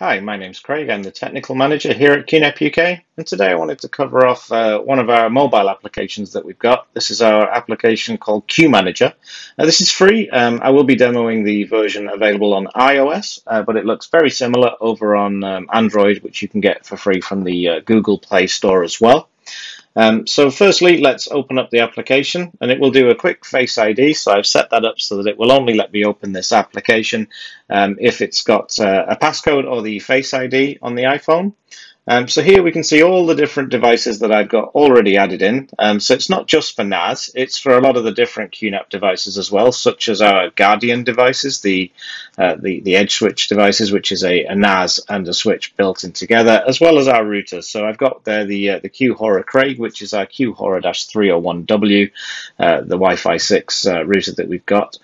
Hi, my name's Craig. I'm the Technical Manager here at QNAP UK, and today I wanted to cover off one of our mobile applications that we've got. This is our application called QManager. This is free. I will be demoing the version available on iOS, but it looks very similar over on Android, which you can get for free from the Google Play Store as well. So firstly, let's open up the application, and it will do a quick Face ID. So I've set that up so that it will only let me open this application if it's got a passcode or the Face ID on the iPhone. So here we can see all the different devices that I've got already added in. So it's not just for NAS, it's for a lot of the different QNAP devices as well, such as our Guardian devices, the Edge Switch devices, which is a NAS and a switch built in together, as well as our routers. So I've got there the QHora Craig, which is our QHora-301W, the Wi-Fi 6 router that we've got.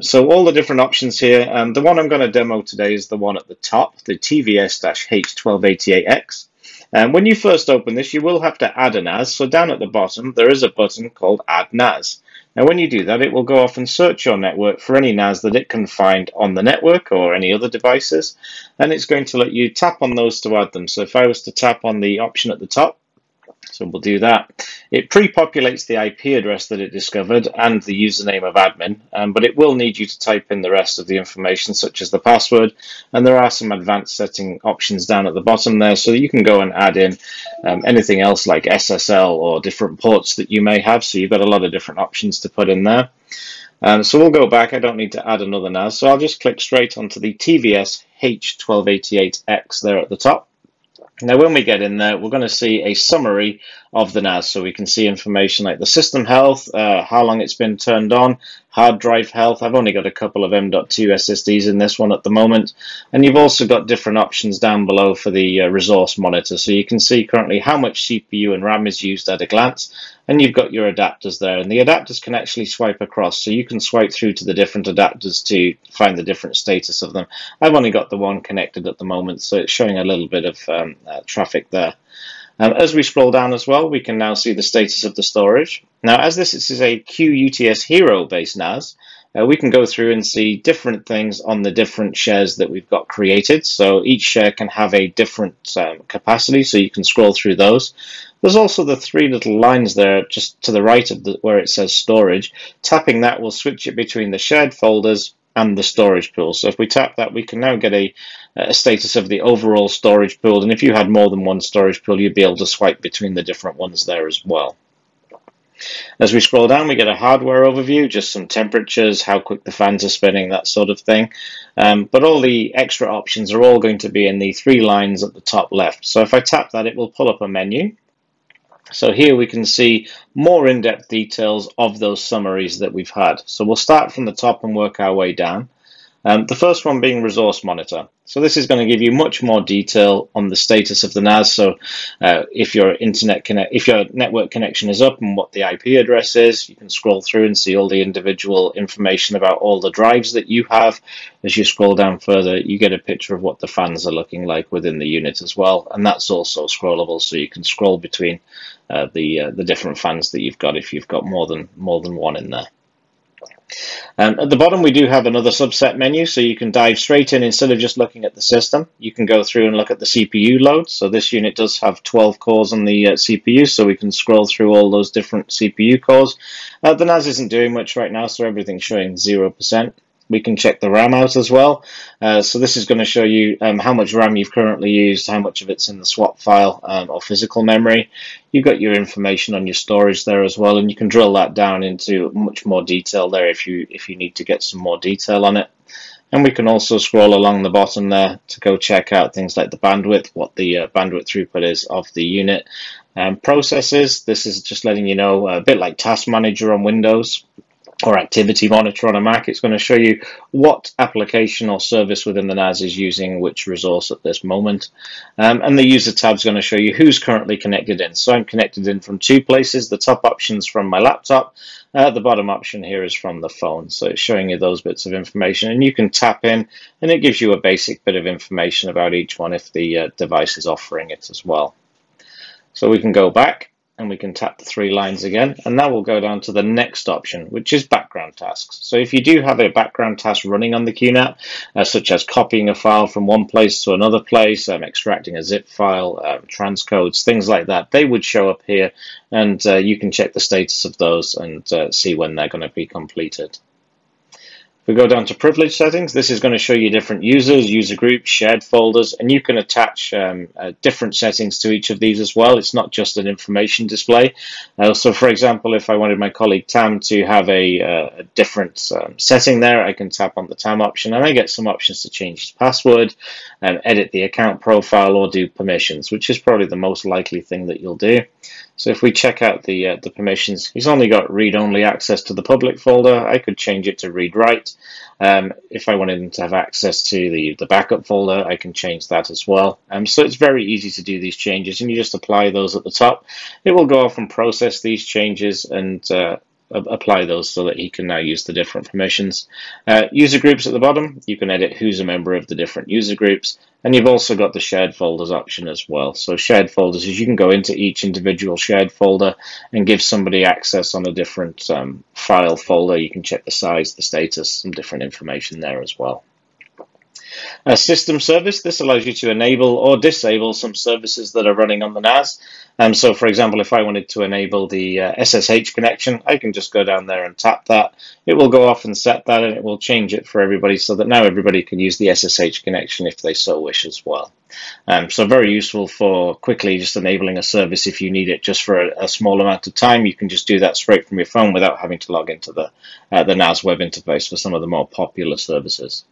So all the different options here. The one I'm going to demo today is the one at the top, the TVS-H1288X. When you first open this, you will have to add a NAS. So down at the bottom, there is a button called Add NAS. Now, when you do that, it will go off and search your network for any NAS that it can find on the network or any other devices. And it's going to let you tap on those to add them. So if I was to tap on the option at the top, so we'll do that. It pre-populates the IP address that it discovered and the username of admin, but it will need you to type in the rest of the information, such as the password. And there are some advanced setting options down at the bottom there, so you can go and add in anything else like SSL or different ports that you may have. So you've got a lot of different options to put in there. So we'll go back. I don't need to add another NAS, so I'll just click straight onto the TVS-H1288X there at the top. Now, when we get in there, we're going to see a summary of the NAS. So we can see information like the system health, how long it's been turned on, hard drive health. I've only got a couple of M.2 SSDs in this one at the moment. And you've also got different options down below for the resource monitor. So you can see currently how much CPU and RAM is used at a glance. And you've got your adapters there. And the adapters can actually swipe across. So you can swipe through to the different adapters to find the different status of them. I've only got the one connected at the moment, so it's showing a little bit of traffic there. As we scroll down as well, we can now see the status of the storage. Now, as this is a QUTS Hero based NAS, we can go through and see different things on the different shares that we've got created. So each share can have a different capacity, so you can scroll through those. There's also the three little lines there just to the right of where it says storage. Tapping that will switch it between the shared folders and the storage pool. So if we tap that, we can now get a status of the overall storage pool. And if you had more than one storage pool, you'd be able to swipe between the different ones there as well. As we scroll down, we get a hardware overview, just some temperatures, how quick the fans are spinning, that sort of thing. But all the extra options are all going to be in the three lines at the top left. So if I tap that, it will pull up a menu. So here we can see more in-depth details of those summaries that we've had. So we'll start from the top and work our way down. The first one being resource monitor. So this is going to give you much more detail on the status of the NAS. So if your network connection is up and what the IP address is, you can scroll through and see all the individual information about all the drives that you have. As you scroll down further, you get a picture of what the fans are looking like within the unit as well. And that's also scrollable, so you can scroll between the different fans that you've got if you've got more than one in there. At the bottom, we do have another subset menu, so you can dive straight in. Instead of just looking at the system, you can go through and look at the CPU load. So this unit does have 12 cores on the CPU, so we can scroll through all those different CPU cores. The NAS isn't doing much right now, so everything's showing 0%. We can check the RAM out as well. So this is going to show you how much RAM you've currently used, how much of it's in the swap file or physical memory. You've got your information on your storage there as well, and you can drill that down into much more detail there if you need to get some more detail on it. And we can also scroll along the bottom there to go check out things like the bandwidth, what the bandwidth throughput is of the unit. Processes, this is just letting you know, a bit like Task Manager on Windows, or Activity Monitor on a Mac, it's going to show you what application or service within the NAS is using which resource at this moment. And the User tab is going to show you who's currently connected in. So I'm connected in from two places. The top option's from my laptop. The bottom option here is from the phone. So it's showing you those bits of information. And you can tap in, and it gives you a basic bit of information about each one if the device is offering it as well. So we can go back. and we can tap the three lines again, and that will go down to the next option, which is background tasks. So if you do have a background task running on the QNAP, such as copying a file from one place to another place, extracting a zip file, transcodes, things like that, they would show up here, and you can check the status of those and see when they're going to be completed. If we go down to privilege settings, this is going to show you different users, user groups, shared folders, and you can attach different settings to each of these as well. It's not just an information display. So for example, if I wanted my colleague Tam to have a different setting there, I can tap on the Tam option and I get some options to change his password, edit the account profile, or do permissions, which is probably the most likely thing that you'll do. So if we check out the permissions, he's only got read-only access to the public folder. I could change it to read-write. If I wanted him to have access to the backup folder, I can change that as well. So it's very easy to do these changes, and you just apply those at the top. It will go off and process these changes and apply those so that he can now use the different permissions. User groups at the bottom, you can edit who's a member of the different user groups, and you've also got the shared folders option as well. So shared folders is you can go into each individual shared folder and give somebody access on a different file folder. You can check the size, the status, some different information there as well. A system service, this allows you to enable or disable some services that are running on the NAS. So for example, if I wanted to enable the SSH connection, I can just go down there and tap that. It will go off and set that, and it will change it for everybody so that now everybody can use the SSH connection if they so wish as well. So very useful for quickly just enabling a service if you need it just for a small amount of time. You can just do that straight from your phone without having to log into the NAS web interface for some of the more popular services.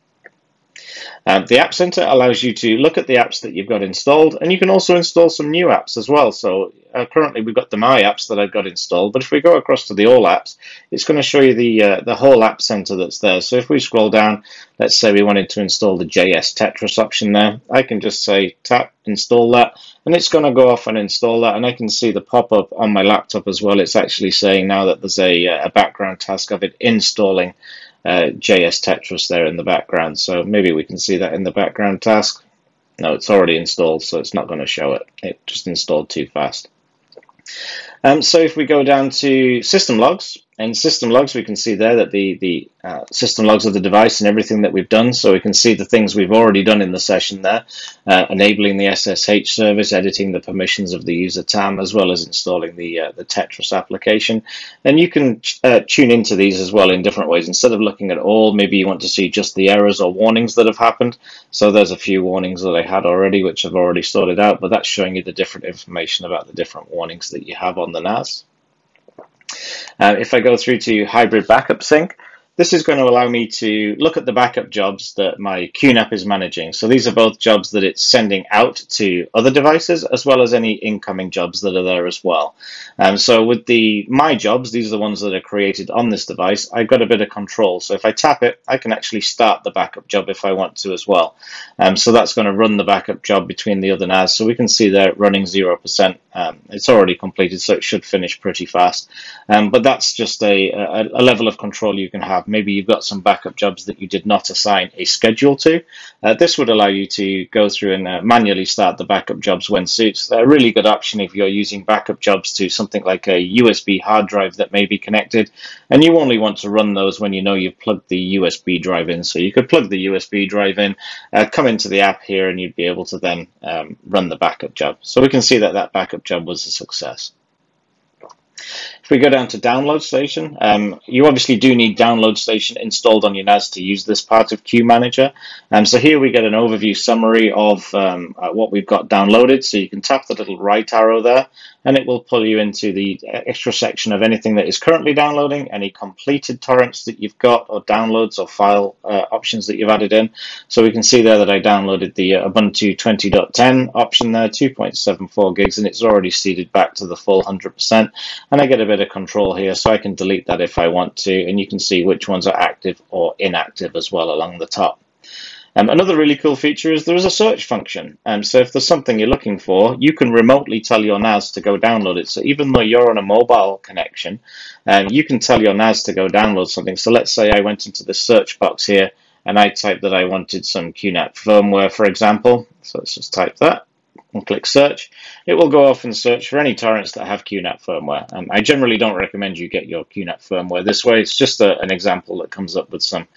The App Center allows you to look at the apps that you've got installed, and you can also install some new apps as well. So currently we've got the My Apps that I've got installed, but if we go across to the All Apps, it's going to show you the whole App Center that's there. So if we scroll down, let's say we wanted to install the JS Tetris option there, I can just say tap install that, and it's going to go off and install that, and I can see the pop-up on my laptop as well. It's actually saying now that there's a background task of it installing JS Tetris there in the background. So maybe we can see that in the background task. No, it's already installed, so it's not going to show it. It just installed too fast. So if we go down to system logs, in system logs we can see there that the system logs of the device and everything that we've done, so we can see the things we've already done in the session there, enabling the SSH service, editing the permissions of the user Tam, as well as installing the Tetris application. And you can tune into these as well in different ways. Instead of looking at all, maybe you want to see just the errors or warnings that have happened. So there's a few warnings that I had already, which I've already sorted out, but that's showing you the different information about the different warnings that you have on the NAS. If I go through to Hybrid Backup Sync, this is going to allow me to look at the backup jobs that my QNAP is managing. So these are both jobs that it's sending out to other devices, as well as any incoming jobs that are there as well. So with the My Jobs, these are the ones that are created on this device, I've got a bit of control. So if I tap it, I can actually start the backup job if I want to as well. So that's going to run the backup job between the other NAS. So we can see there running 0%. It's already completed, so it should finish pretty fast. But that's just a level of control you can have. Maybe you've got some backup jobs that you did not assign a schedule to. This would allow you to go through and manually start the backup jobs when suits. They're a really good option if you're using backup jobs to something like a USB hard drive that may be connected, and you only want to run those when you know you've plugged the USB drive in. So you could plug the USB drive in, come into the app here, and you'd be able to then run the backup job. So we can see that that backup job was a success. If we go down to Download Station, you obviously do need Download Station installed on your NAS to use this part of QManager. So here we get an overview summary of what we've got downloaded. So you can tap the little right arrow there, and it will pull you into the extra section of anything that is currently downloading, any completed torrents that you've got, or downloads or file options that you've added in. So we can see there that I downloaded the Ubuntu 20.10 option there, 2.74 gigs, and it's already seeded back to the full 100%. And I get a bit of control here, so I can delete that if I want to, and you can see which ones are active or inactive as well along the top. Another really cool feature is there is a search function. So if there's something you're looking for, you can remotely tell your NAS to go download it. So even though you're on a mobile connection, you can tell your NAS to go download something. So let's say I went into the search box here, and I typed that I wanted some QNAP firmware, for example. So let's just type that. and click search, it will go off and search for any torrents that have QNAP firmware. I generally don't recommend you get your QNAP firmware this way. It's just an example that comes up with some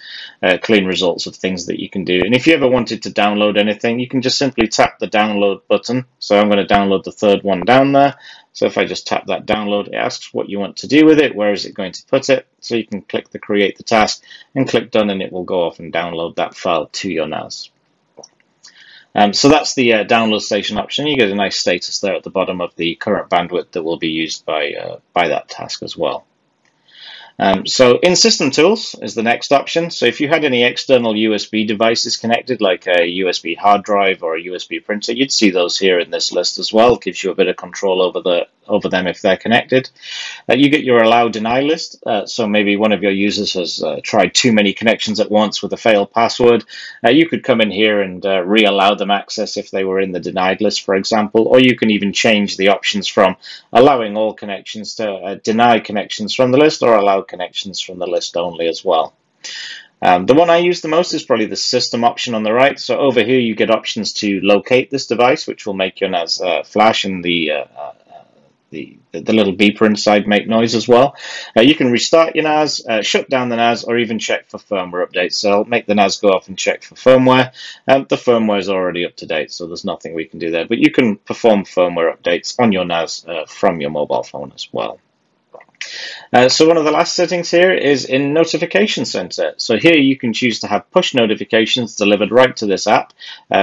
clean results of things that you can do. And if you ever wanted to download anything, you can just simply tap the download button. So I'm going to download the third one down there. So if I just tap that download, it asks what you want to do with it, where is it going to put it. So you can click the create the task and click done, and it will go off and download that file to your NAS. So that's the download station option. You get a nice status there at the bottom of the current bandwidth that will be used by that task as well. So in system tools is the next option. So if you had any external USB devices connected, like a USB hard drive or a USB printer, you'd see those here in this list as well. It gives you a bit of control over over them if they're connected. You get your allow deny list. So maybe one of your users has tried too many connections at once with a failed password. You could come in here and re-allow them access if they were in the denied list, for example, or you can even change the options from allowing all connections to deny connections from the list, or allow connections from the list only as well. The one I use the most is probably the system option on the right. So over here you get options to locate this device, which will make your NAS flash and the little beeper inside make noise as well. You can restart your NAS, shut down the NAS, or even check for firmware updates. So I'll make the NAS go off and check for firmware. The firmware is already up to date, so there's nothing we can do there. But you can perform firmware updates on your NAS from your mobile phone as well. So one of the last settings here is in Notification Center. So here you can choose to have push notifications delivered right to this app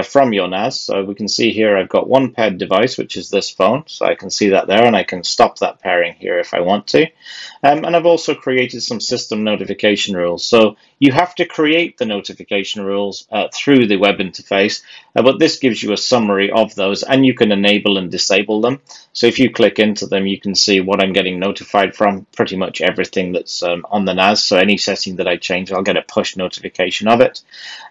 from your NAS. So we can see here I've got one paired device, which is this phone. So I can see that there, and I can stop that pairing here if I want to. And I've also created some system notification rules. So you have to create the notification rules through the web interface, but this gives you a summary of those, and you can enable and disable them. So if you click into them, you can see what I'm getting notified from, pretty much everything that's on the NAS. So any setting that I change, I'll get a push notification of it.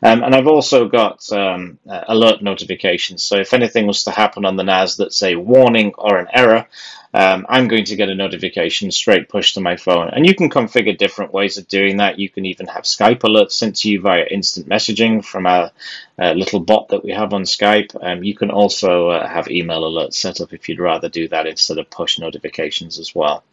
And I've also got alert notifications. So if anything was to happen on the NAS that's a warning or an error, I'm going to get a notification straight pushed to my phone. And you can configure different ways of doing that. You can even have Skype alerts sent to you via instant messaging from our little bot that we have on Skype. You can also have email alerts set up if you'd rather do that instead of push notifications as well.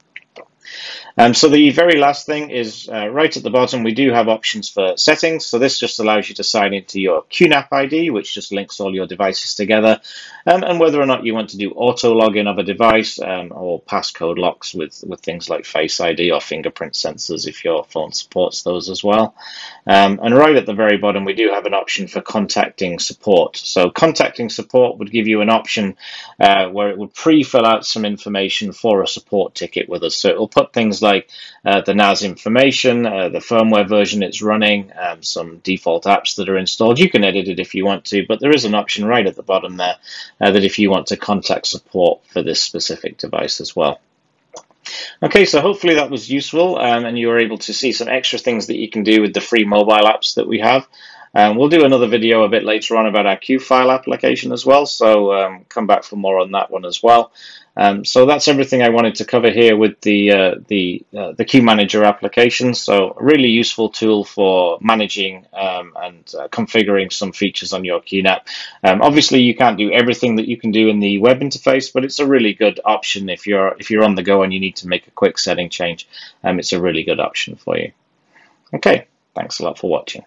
So the very last thing is right at the bottom, we do have options for settings. So this just allows you to sign into your QNAP ID, which just links all your devices together, and whether or not you want to do auto login of a device or passcode locks with things like Face ID or fingerprint sensors if your phone supports those as well. And right at the very bottom, we do have an option for contacting support. So contacting support would give you an option where it would pre-fill out some information for a support ticket with us. So it will put things like the NAS information, the firmware version it's running, some default apps that are installed. You can edit it if you want to, but there is an option right at the bottom there that if you want to contact support for this specific device as well. Okay, so hopefully that was useful and you were able to see some extra things that you can do with the free mobile apps that we have. We'll do another video a bit later on about our QFile application as well, so come back for more on that one as well. So that's everything I wanted to cover here with the QManager application. So a really useful tool for managing and configuring some features on your QNAP. Obviously, you can't do everything that you can do in the web interface, but it's a really good option if you're on the go and you need to make a quick setting change. It's a really good option for you. Okay, thanks a lot for watching.